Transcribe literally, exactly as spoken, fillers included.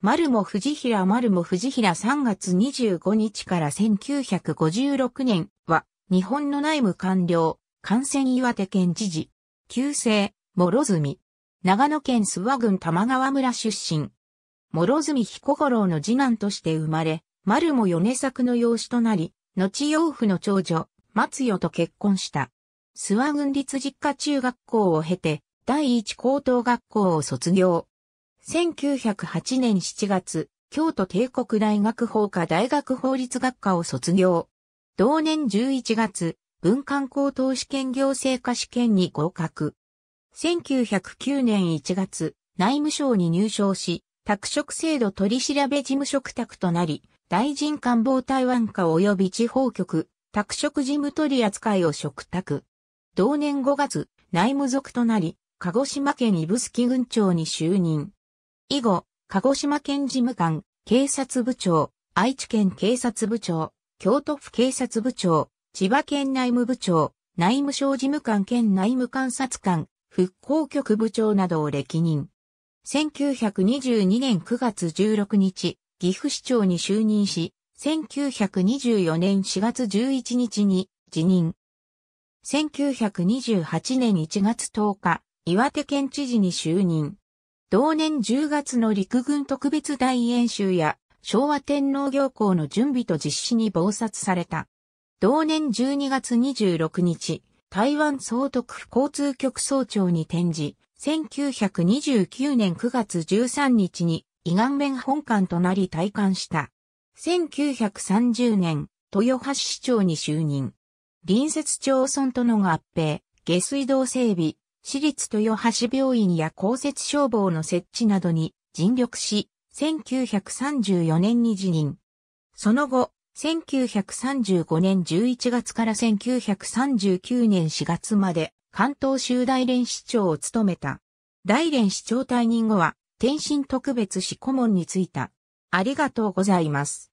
丸茂藤平丸茂藤平さんがつにじゅうごにちからせんきゅうひゃくごじゅうろくねんは、日本の内務官僚、艦船岩手県知事、旧姓、諸角。長野県諏訪郡玉川村出身。諸角彦五郎の次男として生まれ、丸茂米作の養子となり、後養父の長女、松代と結婚した。諏訪郡立実家中学校を経て、第一高等学校を卒業。せんきゅうひゃくはちねんしちがつ、京都帝国大学法科大学法律学科を卒業。同年じゅういちがつ、文官高等試験行政科試験に合格。せんきゅうひゃくきゅうねんいちがつ、内務省に入省し、宅食制度取り調べ事務嘱託となり、大臣官房台湾課及び地方局、宅食事務取扱いを嘱託。同年ごがつ、内務属となり、鹿児島県指宿郡長に就任。以後、鹿児島県事務官、警察部長、愛知県警察部長、京都府警察部長、千葉県内務部長、内務省事務官兼内務監察官、復興局部長などを歴任。せんきゅうひゃくにじゅうにねんくがつじゅうろくにち、岐阜市長に就任し、せんきゅうひゃくにじゅうよねんしがつじゅういちにちに辞任。せんきゅうひゃくにじゅうはちねんいちがつとおか、岩手県知事に就任。同年じゅうがつの陸軍特別大演習や昭和天皇行幸の準備と実施に忙殺された。同年じゅうにがつにじゅうろくにち、台湾総督府交通局総長に転じ、せんきゅうひゃくにじゅうきゅうねんくがつじゅうさんにちに医官免本官となり退官した。せんきゅうひゃくさんじゅうねん、豊橋市長に就任。隣接町村との合併、下水道整備、市立豊橋病院や公設消防の設置などに尽力し、せんきゅうひゃくさんじゅうよねんに辞任。その後、せんきゅうひゃくさんじゅうごねんじゅういちがつからせんきゅうひゃくさんじゅうきゅうねんしがつまで関東州大連市長を務めた。大連市長退任後は、天津特別市顧問に就いた。ありがとうございます。